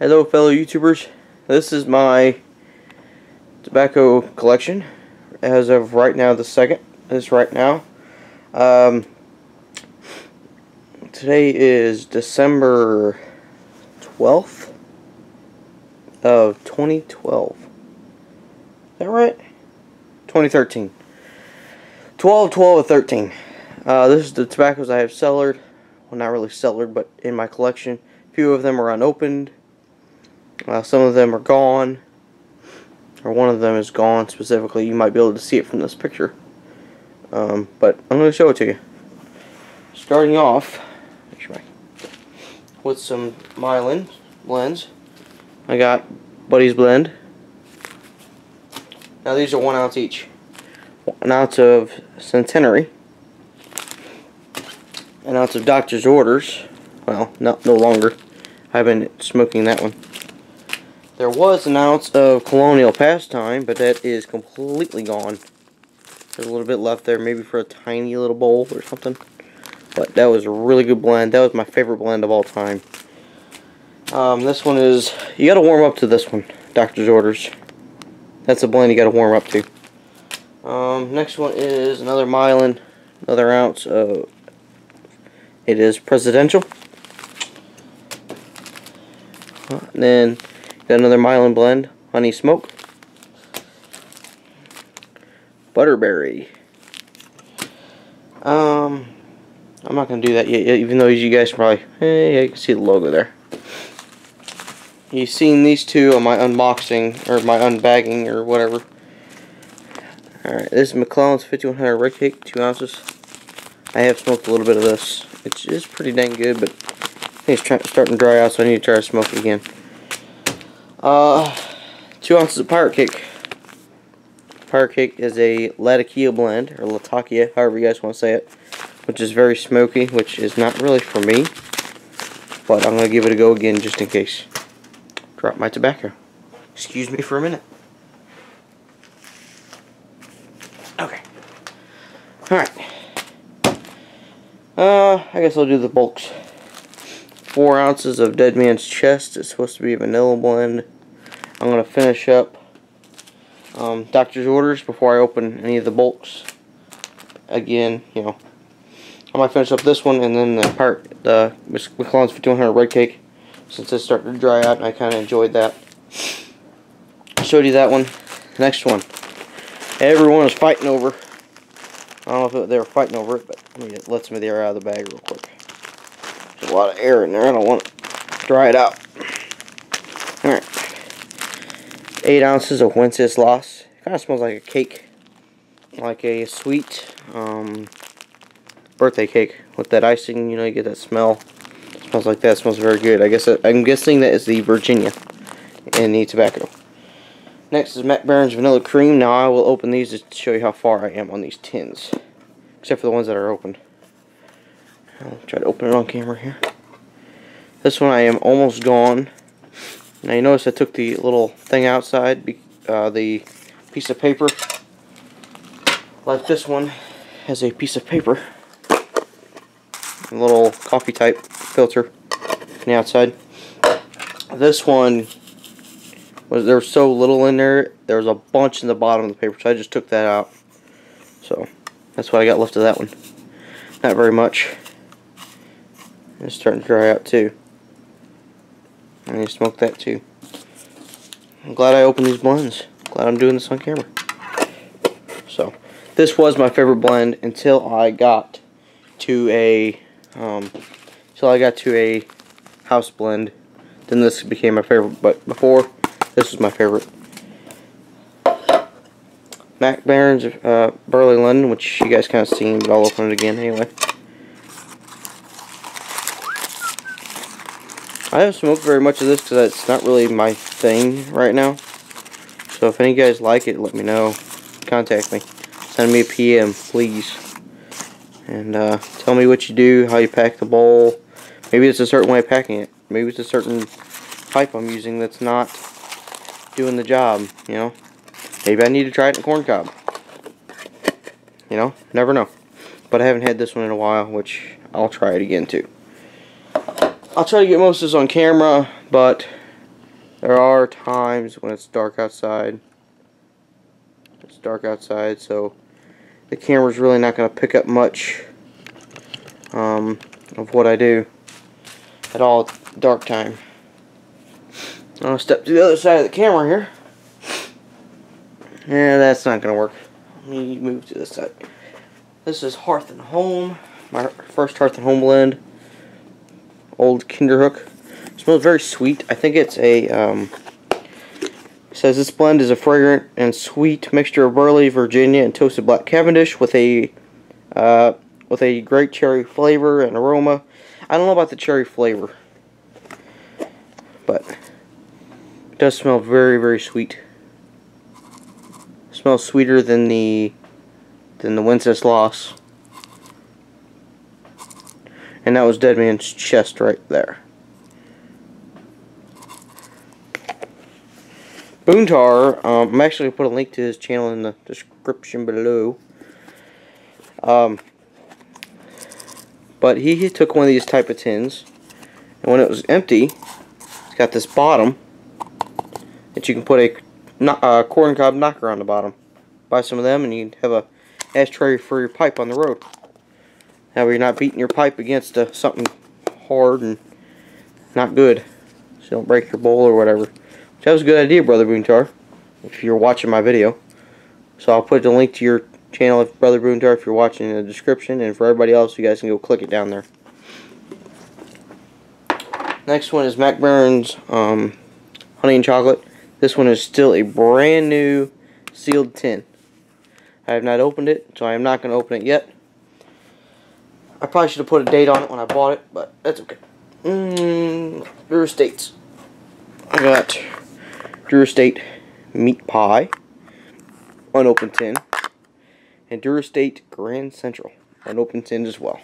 Hello fellow YouTubers, this is my tobacco collection as of right now, the second is right now. Today is December 12th of 2012, is that right? 2013, 12 of 13. This is the tobaccos I have cellared, well, not really cellared, but in my collection. A few of them are unopened. Some of them are gone, or one of them is gone specifically. You might be able to see it from this picture, but I'm going to show it to you. Starting off with some Mylan blends. I got Buddy's Blend. Now these are 1 ounce each. 1 ounce of Centenary, 1 ounce of Doctor's Orders. Well, no longer. I've been smoking that one. There was 1 ounce of Colonial Pastime, but that is completely gone. There's a little bit left there, maybe for a tiny little bowl or something. But that was a really good blend. That was my favorite blend of all time. This one is, you gotta warm up to this one, Doctor's Orders. That's a blend you gotta warm up to. Next one is another Mylan, another ounce of, it is Presidential. And then got another Mylan blend, Honey Smoke, Butterberry. I'm not going to do that yet, even though you guys probably, yeah, you can see the logo there. You've seen these two on my unboxing, or my unbagging, or whatever. Alright, this is McClelland's 5100 Red Cake, 2 ounces. I have smoked a little bit of this. It is pretty dang good, but it's starting to dry out, so I need to try to smoke it again. 2 ounces of Pirate Cake. Pirate Cake is a Latakia blend, or Latakia, however you guys want to say it, which is very smoky, which is not really for me, but I'm going to give it a go again just in case. Drop my tobacco. Excuse me for a minute. Okay. Alright. I guess I'll do the bulks. 4 ounces of Dead Man's Chest. It's supposed to be a vanilla blend. I'm going to finish up Doctor's Orders before I open any of the bulks. Again, you know, I might finish up this one and then the McClelland's 5100 Red Cake, since it's starting to dry out and I kind of enjoyed that. I showed you that one. Next one. Everyone is fighting over. I don't know if they were fighting over it, but let me get, let some of the air out of the bag real quick. There's a lot of air in there. I don't want to dry it out. Alright. 8 ounces of Wenceslas. It kind of smells like a cake. Like a sweet birthday cake. With that icing, you know, you get that smell. It smells like that. It smells very good. I guess I'm guessing that is the Virginia and the tobacco. Next is Mac Baren's Vanilla Cream. Now I will open these to show you how far I am on these tins. Except for the ones that are open. I'll try to open it on camera here. This one I am almost gone. Now you notice I took the little thing outside, the piece of paper. Like this one has a piece of paper, a little coffee type filter on the outside. This one, there was so little in there, there was a bunch in the bottom of the paper, so I just took that out. So that's what I got left of that one. Not very much. It's starting to dry out too. I need to smoke that too. I'm glad I opened these blends. Glad I'm doing this on camera. So, this was my favorite blend until I got to a house blend. Then this became my favorite. But before, this was my favorite. Mac Baren's Burley London, which you guys kind of seen, but I'll open it again anyway. I haven't smoked very much of this because it's not really my thing right now. So if any of you guys like it, let me know. Contact me. Send me a PM, please. And tell me what you do, how you pack the bowl. Maybe it's a certain way of packing it. Maybe it's a certain pipe I'm using that's not doing the job, you know. Maybe I need to try it in a corn cob. You know, never know. But I haven't had this one in a while, which I'll try it again too. I'll try to get most of this on camera, but There are times when it's dark outside. It's dark outside, so the camera's really not going to pick up much of what I do at all dark time. I'm going to step to the other side of the camera here. Yeah, that's not going to work. Let me move to this side. This is Hearth and Home, my first Hearth and Home blend. Old Kinderhook. It smells very sweet. I think it's a, it says this blend is a fragrant and sweet mixture of burley, Virginia, and toasted black Cavendish with a great cherry flavor and aroma. I don't know about the cherry flavor, but it does smell very, very sweet. It smells sweeter than the Wenceslas. And that was Deadman's Chest right there. Boontar, I'm actually going to put a link to his channel in the description below. But he took one of these type of tins, and when it was empty, it's got this bottom that you can put a corn cob knocker on the bottom. Buy some of them, and you can have a ashtray for your pipe on the road. That way you're not beating your pipe against something hard and not good, so you don't break your bowl or whatever. That was a good idea, Brother Boontar, if you're watching my video. So I'll put the link to your channel, Brother Boontar, if you're watching, in the description. And for everybody else, you guys can go click it down there. Next one is Mac Baren's Honey and Chocolate. This one is still a brand new sealed tin. I have not opened it, so I am not going to open it yet. I probably should have put a date on it when I bought it, but that's okay. Drew Estates. I got Drew Estate Meat Pie, unopened tin, and Drew Estate Grand Central, unopened tin as well.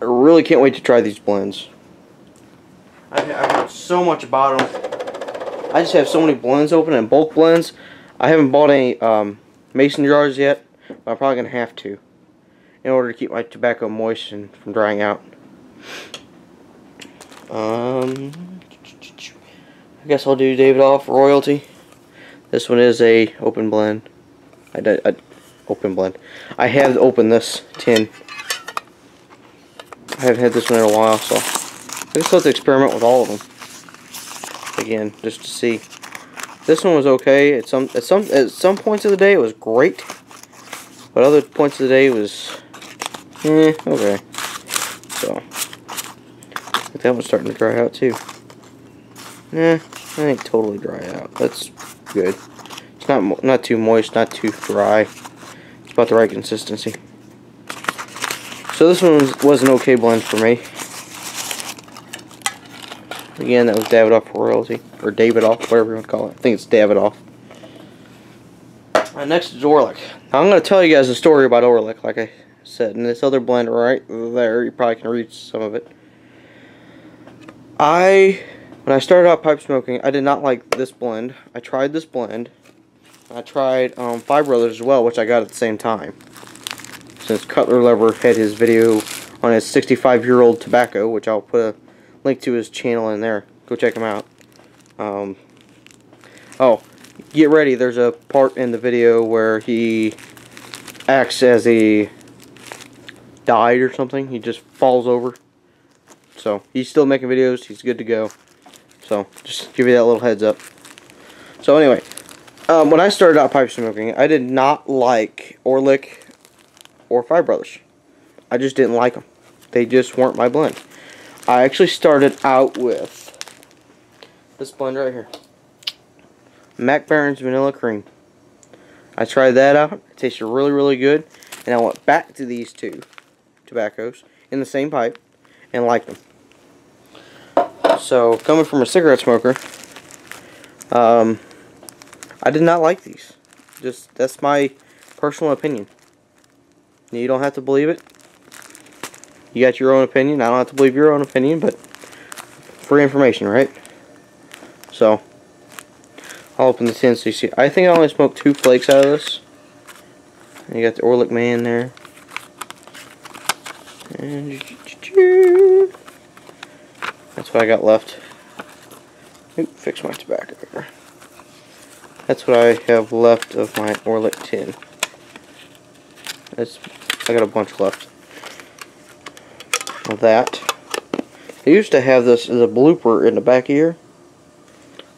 I really can't wait to try these blends. I've heard so much about them. I just have so many blends open and bulk blends. I haven't bought any mason jars yet, but I'm probably going to have to in order to keep my tobacco moist and from drying out. I guess I'll do Davidoff Royalty. This one is a open blend. I have opened this tin. I haven't had this one in a while, so I just let's experiment with all of them again, just to see. This one was okay. At some points of the day, it was great, but other points of the day, it was okay. So that one's starting to dry out too. I think totally dry out. That's good. It's not too moist, not too dry. It's about the right consistency. So this one was an okay blend for me. Again, that was Davidoff Royalty, or Davidoff, whatever you want to call it. I think it's Davidoff. Alright, next is Orlick. Now I'm going to tell you guys a story about Orlick, like I said, and this other blend right there. You probably can read some of it. When I started out pipe smoking, I did not like this blend. I tried this blend. I tried Five Brothers as well, which I got at the same time, since Cutler Lover had his video on his 65-year-old tobacco, which I'll put a link to his channel in there. Go check him out. Oh, get ready. There's a part in the video where he acts as he died or something. He just falls over. So, he's still making videos. He's good to go. So, just give you that little heads up. So, anyway. When I started out pipe smoking, I did not like Orlick or Five Brothers. I just didn't like them. They just weren't my blend. I actually started out with this blend right here. Mac Baren's Vanilla Cream. I tried that out. It tasted really, really good. And I went back to these two tobaccos in the same pipe and liked them. So, coming from a cigarette smoker, I did not like these. Just, that's my personal opinion. You don't have to believe it. You got your own opinion. I don't have to believe your own opinion, but free information, right? So, I'll open the tin so you see. I think I only smoked 2 flakes out of this. And you got the Orlick man there. And that's what I got left. Oop, fix my tobacco over. That's what I have left of my Orlick tin. That's, I got a bunch left of that. I used to have this as a blooper in the back here.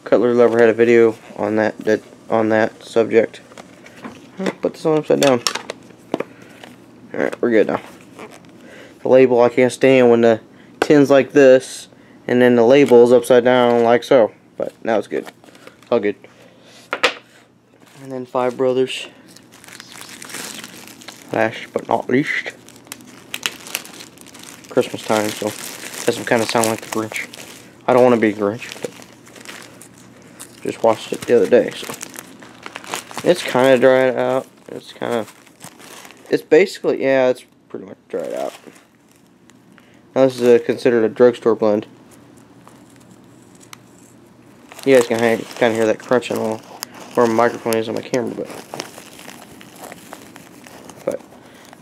Cutler Lover had a video on that subject. I'll put this on upside down. Alright, we're good now. The label, I can't stand when the tin's like this and then the label is upside down like so. But now it's good. It's all good. And then Five Brothers. Last but not least. Christmas time, so it doesn't kind of sound like the Grinch. I don't want to be Grinch, but just watched it the other day, so it's kind of dried out. It's kind of, it's basically, yeah, it's pretty much dried out. Now this is considered a drugstore blend. You guys can kind of hear that crunch and all, where my microphone is on my camera, but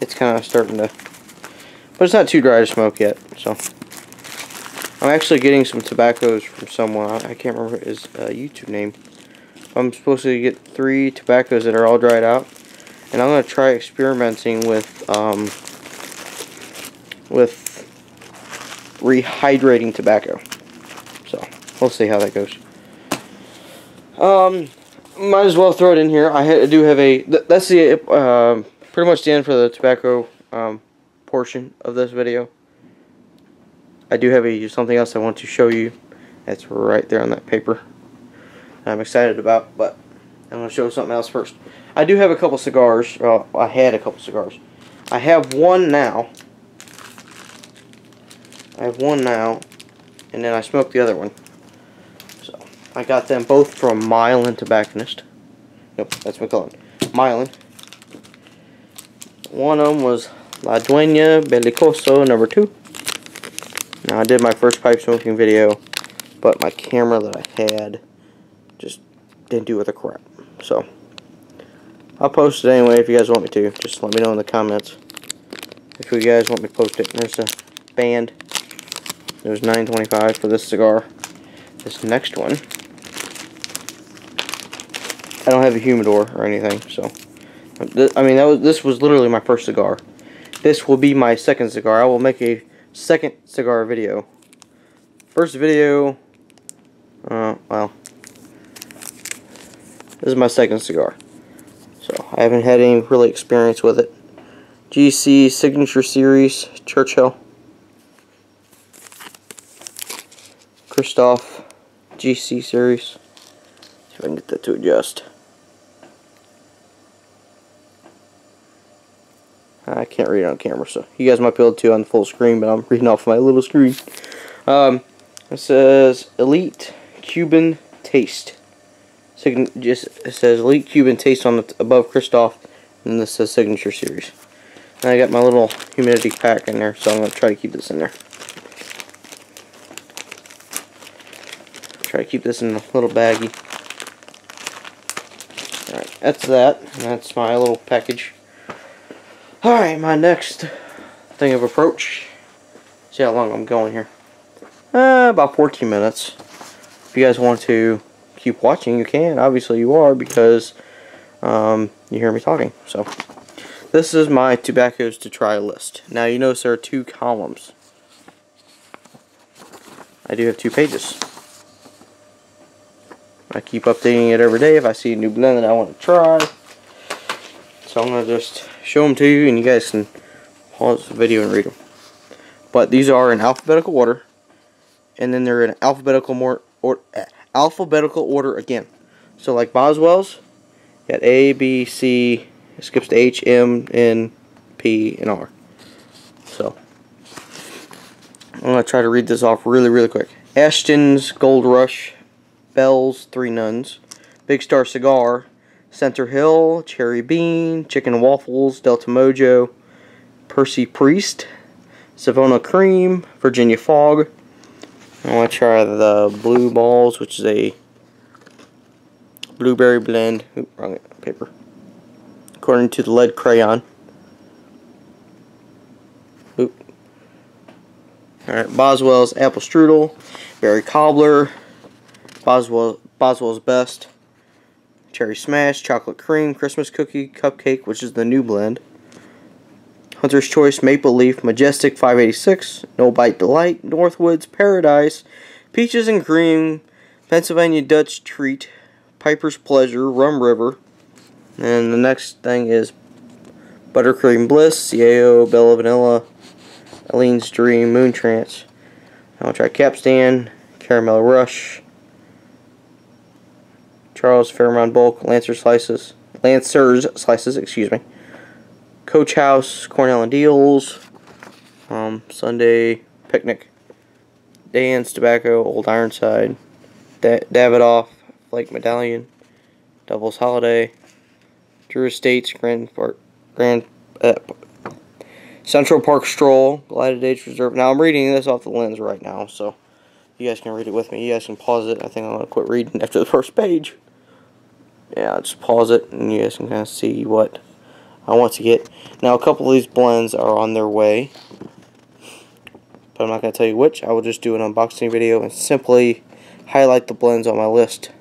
it's kind of starting to, but it's not too dry to smoke yet, so. I'm actually getting some tobaccos from someone. I can't remember his YouTube name. I'm supposed to get 3 tobaccos that are all dried out, and I'm gonna try experimenting with rehydrating tobacco. So we'll see how that goes. Might as well throw it in here. I do have a. That's the pretty much the end for the tobacco portion of this video. I do have something else I want to show you. That's right there on that paper. I'm excited about, but I'm going to show something else first. I do have a couple cigars. Well, I had a couple cigars. I have one now. And then I smoked the other one. So I got them both from Mylan Tobacconist. Nope, that's McClelland. Mylan. One of them was La Duena Belicoso #2. Now, I did my first pipe smoking video, but my camera that I had just didn't do with a crap. So, I'll post it anyway if you guys want me to. Just let me know in the comments if you guys want me to post it. There's a band. It was $9.25 for this cigar. This next one, I don't have a humidor or anything, so. I mean, this was literally my first cigar. This will be my second cigar. I will make a second cigar video. First video, well, this is my second cigar, so I haven't had any really experience with it. GC Signature Series, Churchill, Christoff, GC Series. See if I can get that to adjust. I can't read it on camera, so you guys might be able to on the full screen, but I'm reading off my little screen. It says Elite Cuban Taste. It says Elite Cuban Taste on the above Christoff, and this says Signature Series. And I got my little humidity pack in there, so I'm going to try to keep this in there. Try to keep this in a little baggie. Alright, that's that. And that's my little package. Alright, my next thing of approach. See how long I'm going here. About 14 minutes. If you guys want to keep watching, you can. Obviously you are, because you hear me talking. So, this is my tobaccos to try list. Now, you notice there are 2 columns. I do have 2 pages. I keep updating it every day if I see a new blend that I want to try. So I'm going to just show them to you, and you guys can pause the video and read them. But these are in alphabetical order, and then they're in alphabetical alphabetical order again. So like Boswell's, you got A, B, C, it skips to H, M, N, P, and R. So I'm going to try to read this off really, really quick. Ashton's Gold Rush, Bell's Three Nuns, Big Star Cigar, Center Hill, Cherry Bean, Chicken Waffles, Delta Mojo, Percy Priest, Savona Cream, Virginia Fog. I want to try the Blue Balls, which is a blueberry blend. Oop, wrong paper. According to the lead crayon. Oop. Alright, Boswell's Apple Strudel, Berry Cobbler, Boswell's Best, Cherry Smash, Chocolate Cream, Christmas Cookie, Cupcake, which is the new blend, Hunter's Choice, Maple Leaf, Majestic 586, No Bite Delight, Northwoods, Paradise, Peaches and Cream, Pennsylvania Dutch Treat, Piper's Pleasure, Rum River, and the next thing is Buttercream Bliss, CAO, Bella Vanilla, Eileen's Dream, Moon Trance. I'll try Capstan, Caramel Rush, Charles, Fairmount Bulk, Lancer's Slices, Coach House, Cornell and Deals, Sunday Picnic, Dan's Tobacco, Old Ironside, Davidoff, Flake Medallion, Devil's Holiday, Drew Estates, Central Park Stroll, Glided Age Reserve. Now I'm reading this off the lens right now, so you guys can read it with me. You guys can pause it. I think I'm going to quit reading after the first page. Yeah, I'll just pause it, and you guys can kind of see what I want to get. Now, a couple of these blends are on their way, but I'm not going to tell you which. I will just do an unboxing video and simply highlight the blends on my list.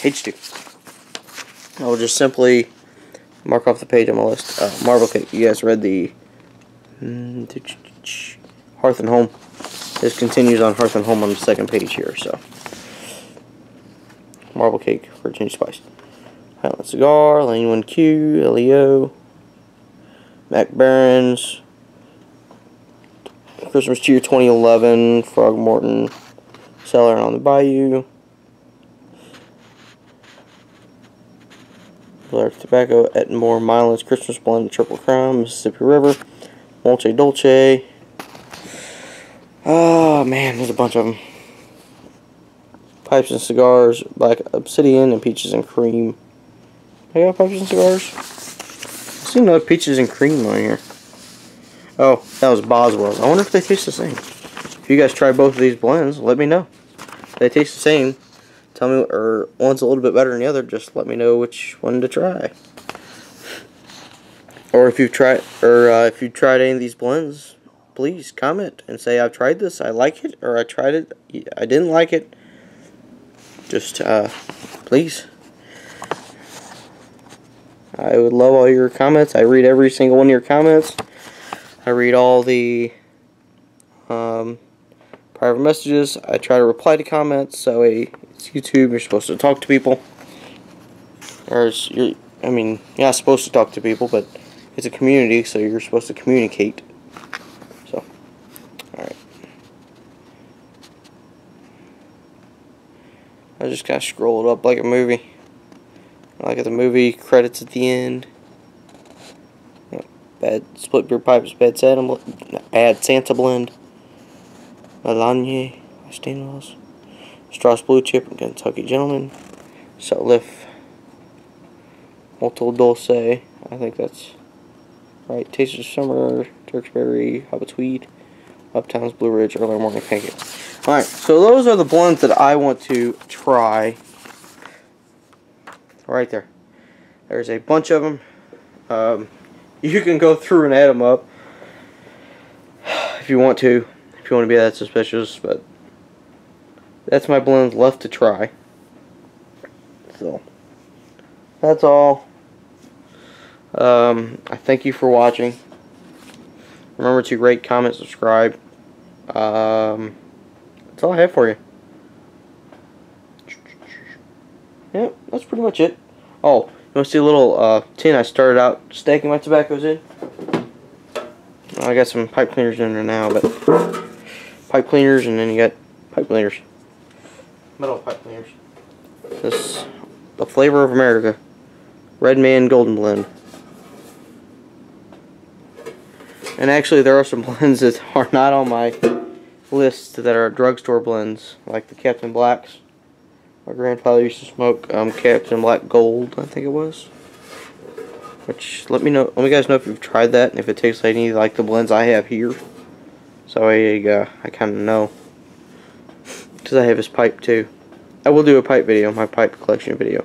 Page 2. I will just simply mark off the page on my list. Marble Cake. You guys read the Hearth and Home. This continues on Hearth and Home on the second page here, so. Marble Cake, Virginia Spice, Highland Cigar, Lane 1Q, LEO, Mac Baren's, Christmas Cheer 2011, Frog Morton, Cellar on the Bayou, Blair Tobacco, Ettenmore, Mylan's Christmas Blend, Triple Crown, Mississippi River, Molche Dolce. Oh man, there's a bunch of them. Pipes and Cigars, Black Obsidian, and Peaches and Cream. I got Pipes and Cigars. I see another Peaches and Cream on here. Oh, that was Boswell's. I wonder if they taste the same. If you guys try both of these blends, let me know. If they taste the same, tell me, or one's a little bit better than the other, just let me know which one to try. Or if you've tried any of these blends, please comment and say I've tried this, I like it, or I tried it, I didn't like it. Just please. I would love all your comments. I read every single one of your comments. I read all the private messages. I try to reply to comments. So it's YouTube. You're supposed to talk to people, I mean, you're not supposed to talk to people, but it's a community, so you're supposed to communicate. So, alright. I just kind of scroll it up like a movie. Like the movie, credits at the end. Bad Split Beer Pipes, Bad Santa Blend. Melanie, Stainwells. Strauss Blue Chip and Kentucky Gentleman. Sutliff. Molto Dulce, I think that's right. Taste of Summer, Turksberry, Hop of Tweed, Uptown's Blue Ridge, Early Morning Pancake. Alright, so those are the blends that I want to try. Right there. There's a bunch of them. You can go through and add them up if you want to. If you want to be that suspicious, but that's my blends left to try. So, that's all. I thank you for watching. Remember to rate, comment, subscribe. That's all I have for you. Yep, that's pretty much it. Oh, you want to see a little tin I started out staking my tobaccos in? I got some pipe cleaners in there now, but pipe cleaners, and then you got pipe cleaners. Metal pipe cleaners. This, the flavor of America. Red Man Golden Blend. And actually, there are some blends that are not on my list that are drugstore blends, like the Captain Blacks. My grandfather used to smoke Captain Black Gold, I think it was. Which, let me guys know if you've tried that, and if it tastes like any like the blends I have here. So I kind of know, because I have his pipe too. I will do a pipe video, my pipe collection video.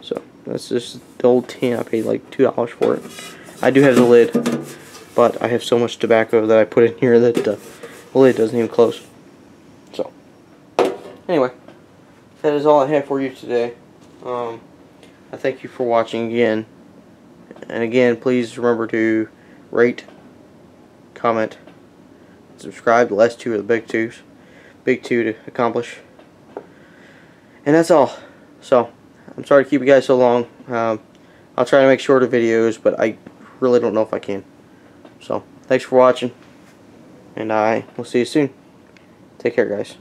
So that's just the old tin. I paid like $2 for it. I do have the lid. But I have so much tobacco that I put in here that well, it doesn't even close. So, anyway, that is all I have for you today. I thank you for watching again. And again, please remember to rate, comment, subscribe. The last two are the big two to accomplish. And that's all. So, I'm sorry to keep you guys so long. I'll try to make shorter videos, but I really don't know if I can. So, thanks for watching, and I will see you soon. Take care, guys.